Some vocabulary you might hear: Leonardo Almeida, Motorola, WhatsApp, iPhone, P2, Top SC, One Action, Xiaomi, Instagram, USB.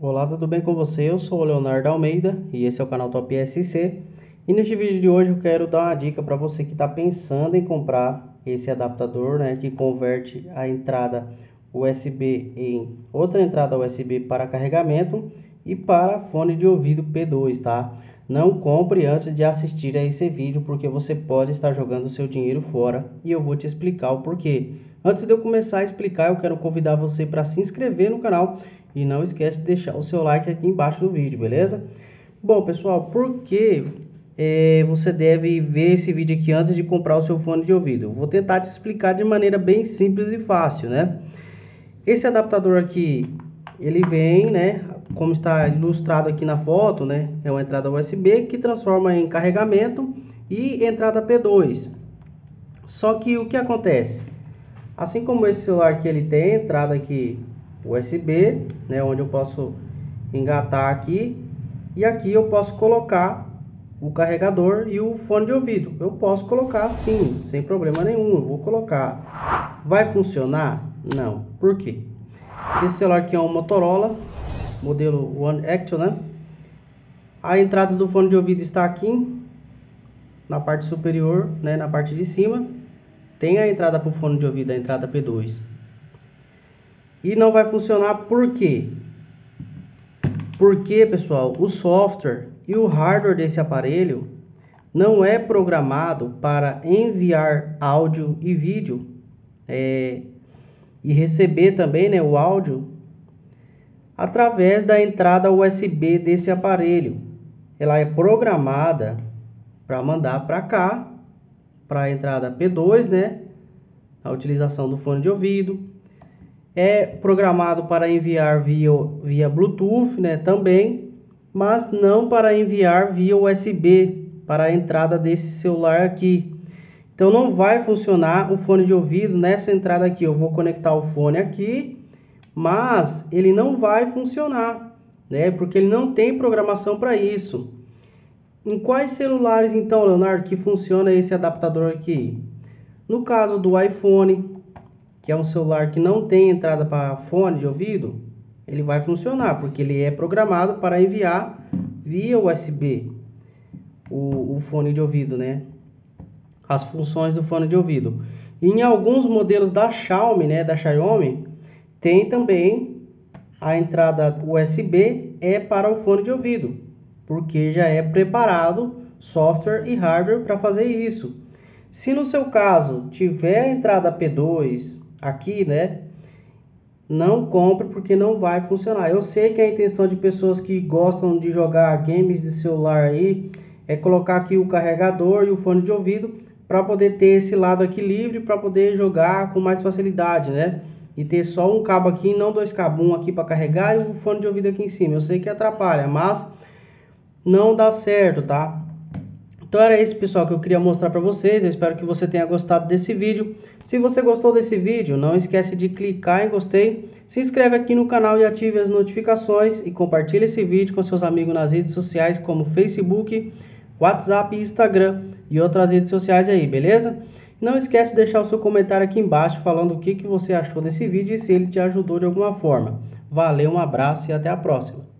Olá, tudo bem com você? Eu sou o Leonardo Almeida e esse é o canal Top SC. E neste vídeo de hoje eu quero dar uma dica para você que está pensando em comprar esse adaptador, né, que converte a entrada USB em outra entrada USB para carregamento e para fone de ouvido P2, tá? Não compre antes de assistir a esse vídeo, porque você pode estar jogando seu dinheiro fora e eu vou te explicar o porquê. Antes de eu começar a explicar, eu quero convidar você para se inscrever no canal. E não esquece de deixar o seu like aqui embaixo do vídeo, beleza? Bom, pessoal, por que você deve ver esse vídeo aqui antes de comprar o seu fone de ouvido? Eu vou tentar te explicar de maneira bem simples e fácil, né? Esse adaptador aqui, ele vem, né? Como está ilustrado aqui na foto, né? É uma entrada USB que transforma em carregamento e entrada P2. Só que o que acontece? Assim como esse celular aqui, ele tem entrada aqui USB, né, onde eu posso engatar aqui, e aqui eu posso colocar o carregador e o fone de ouvido. Eu posso colocar sim, sem problema nenhum, eu vou colocar. Vai funcionar? Não. Por quê? Esse celular aqui é um Motorola, modelo One Action, né? A entrada do fone de ouvido está aqui, na parte superior, né, na parte de cima. Tem a entrada para o fone de ouvido, a entrada P2. E não vai funcionar por quê? Porque, pessoal, o software e o hardware desse aparelho não é programado para enviar áudio e vídeo e receber também, né, o áudio através da entrada USB desse aparelho. Ela é programada para mandar para cá, para a entrada P2, né, a utilização do fone de ouvido. É programado para enviar via Bluetooth, né, também, mas não para enviar via USB para a entrada desse celular aqui. Então não vai funcionar o fone de ouvido nessa entrada aqui. Eu vou conectar o fone aqui, mas ele não vai funcionar, né, porque ele não tem programação para isso. Em quais celulares, então, Leonardo, que funciona esse adaptador aqui? No caso do iPhone, que é um celular que não tem entrada para fone de ouvido, ele vai funcionar, porque ele é programado para enviar via USB o fone de ouvido, né? As funções do fone de ouvido. E em alguns modelos da Xiaomi, né, da Xiaomi, tem também a entrada USB para o fone de ouvido, porque já é preparado software e hardware para fazer isso. Se no seu caso tiver a entrada P2 aqui, né, não compre, porque não vai funcionar. Eu sei que a intenção de pessoas que gostam de jogar games de celular aí é colocar aqui o carregador e o fone de ouvido para poder ter esse lado aqui livre, para poder jogar com mais facilidade, né, e ter só um cabo aqui, não dois cabos, um aqui para carregar e o fone de ouvido aqui em cima. Eu sei que atrapalha, mas não dá certo, tá? Então era isso, pessoal, que eu queria mostrar para vocês. Eu espero que você tenha gostado desse vídeo. Se você gostou desse vídeo, não esquece de clicar em gostei, se inscreve aqui no canal e ative as notificações e compartilhe esse vídeo com seus amigos nas redes sociais como Facebook, WhatsApp, Instagram e outras redes sociais aí, beleza? Não esquece de deixar o seu comentário aqui embaixo falando o que você achou desse vídeo e se ele te ajudou de alguma forma. Valeu, um abraço e até a próxima.